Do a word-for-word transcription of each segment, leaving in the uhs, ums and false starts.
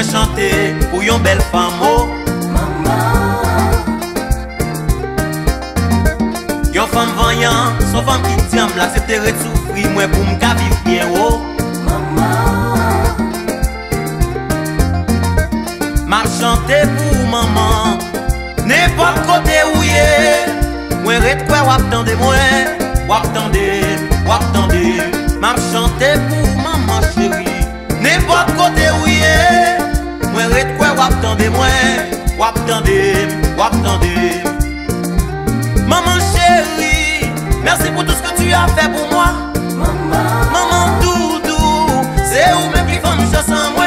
mwen chante pou yon bel famo. Yon fam vanyan, son fam ki tiam, la se tere soufri mwen pou mka viv bien o. M'a chante pou maman, n'importe kote ou ye, mwen ret kwe wap tande mwen, wap tande, wap tande. M'a chante pou maman chéri, n'importe kote ou ye, mwen ret kwe wap tande mwen, wap tande, wap tande. Maman chérie, merci pour tout ce que tu as fait pour moi. Maman doudou, c'est où même qui font nous chasser en moi.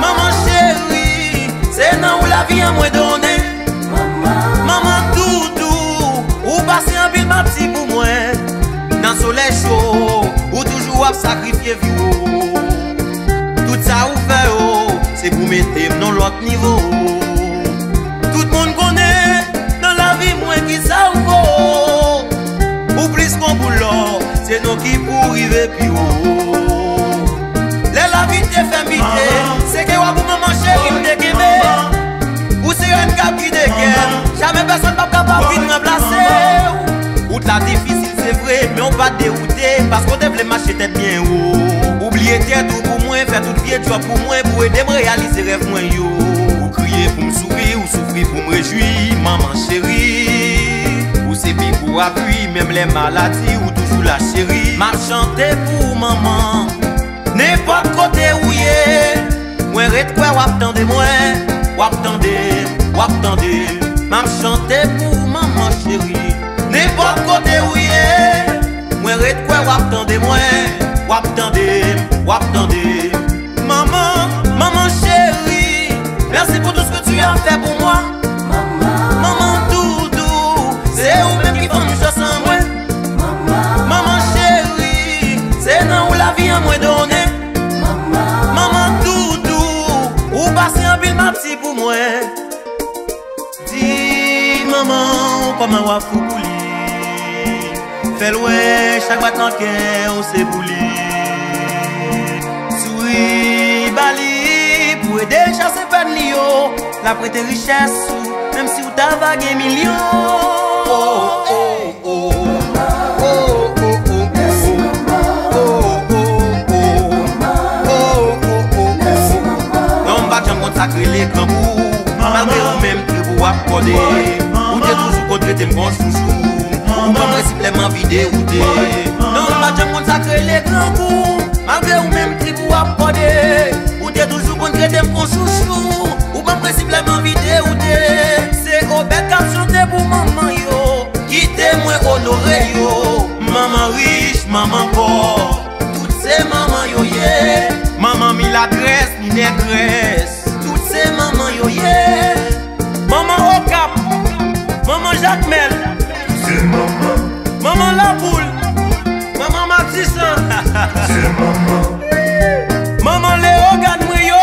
Maman chérie, c'est non où la vie à moi donné. Maman doudou, ou passer un pile parti pour moi. Dans le soleil chaud, ou toujours à sacrifier vieux. Tout ça ou fait, c'est pour mettre dans l'autre niveau. Tout le monde connaît dans la vie moi qui ça ou vaut. Ou plus qu'on boulot, c'est nous qui pour arriver plus haut. Les la vie te fait mité, c'est que wabou maman chérie me déguémé. Ou c'est un cap qui déguéme, jamais personne pas capable de me remplacer. Ou la difficile c'est vrai, mais on va dérouter parce qu'on devait marcher tête bien haut. Oublier tête ou pour moi, faire toute vie joie pour moi, pour aider me réaliser rêve moi yo. Pour me sourire ou souffrir pour me réjouir, maman chérie. Ou c'est pire pour appui, même les maladies ou toujours la chérie. M'a chanté pour maman, n'importe côté où yé. Moi ret quoi wap tande moi, wap tande, wap tande. M'a chanté pour maman chérie, n'importe côté où yé. Moi ret quoi wap tande moi, wap tande, wap tande. Maman, maman chérie, merci pour tout ce que tu as fait pour moi. Maman, maman doudou, c'est où même qui font nous chasser en moi. Maman, maman chérie, c'est non où la vie en moi donnée. Maman, maman doudou, ou passer un pile ma petite pour moi. Dis maman, comment on va fou bouli. Fais l'oué, chaque fois tant qu'elle, on s'est bouli. Souris, bali. Ou aider à chasser Fernio, la prête richesse, même si vous t'as vagué millions. Oh oh oh oh oh oh oh oh oh oh. Ou t'es toujours contre tes mon chouchou, ou même principalement vidé ou t'es. C'est au bête qu'a chanté pour maman yo, qui t'es moins honoré yo. Maman riche, maman pauvre, toutes ces mamans yo yeah. Maman mi l'adresse, ni négresse, toutes ces mamans yo yeah. Maman au cap, maman Jacmel, c'est maman. Maman la boule, maman Matissan, c'est maman. Maman Léo, garde-moi yo.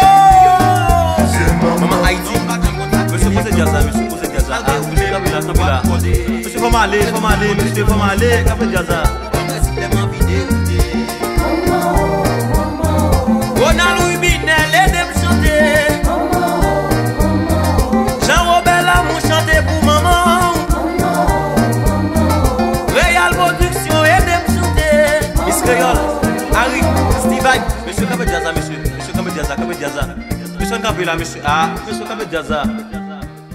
Maman Haïti. Monsieur, posez Gaza, monsieur, posez Gaza. Monsieur, comment aller, comment aller, monsieur, comment aller, capé Gaza. On a Louis Binel, aidez-moi chanter. Jean-Robert Lamont chanter pour maman. Réal Production, aidez-moi chanter. Miss Créole, Harry, Steve. Monsieur Kabedjaza, monsieur, monsieur Kabedjaza, Kabedjaza, monsieur Kabila, monsieur, ah, monsieur Kabedjaza,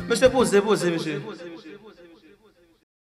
monsieur posez, posez, monsieur.